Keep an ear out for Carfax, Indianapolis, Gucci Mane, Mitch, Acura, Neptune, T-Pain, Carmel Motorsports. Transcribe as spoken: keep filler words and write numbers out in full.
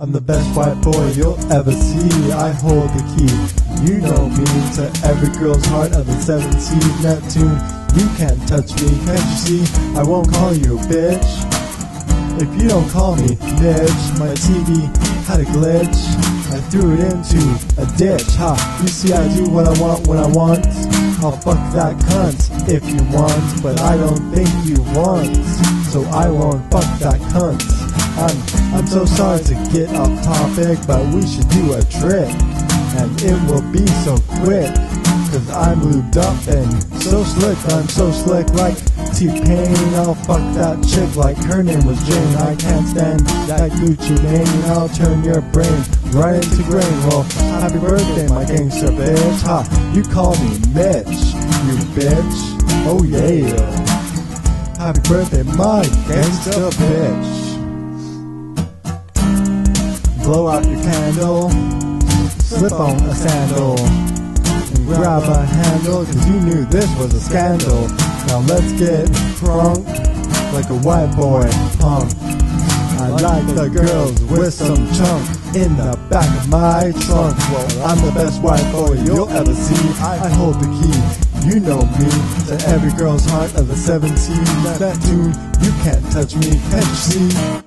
I'm the best white boy you'll ever see. I hold the key, you know me, to every girl's heart of the seven seas. Neptune, you can't touch me, can't you see? I won't call you bitch if you don't call me Mitch. My T V had a glitch, I threw it into a ditch. Ha, you see I do what I want when I want. I'll fuck that cunt if you want, but I don't think you want, so I won't fuck that cunt. I'm, I'm so sorry to get off topic, but we should do a trick, and it will be so quick, cause I'm lubed up and so slick. I'm so slick like T-Pain, I'll fuck that chick like her name was Jane. I can't stand that Gucci Mane, I'll turn your brain right into grain. Well, happy birthday my gangster bitch, ha, you call me Mitch, you bitch, oh yeah. Happy birthday my gangster bitch. Blow out your candle, slip on a sandal, and grab a handle, cause you knew this was a scandal. Now let's get drunk, like a white boy punk. I like the girls with some chunk in the back of my trunk. Well, I'm the best white boy you'll ever see. I hold the key, you know me, to every girl's heart of the seven seas. That dude, you can't touch me, can't you see?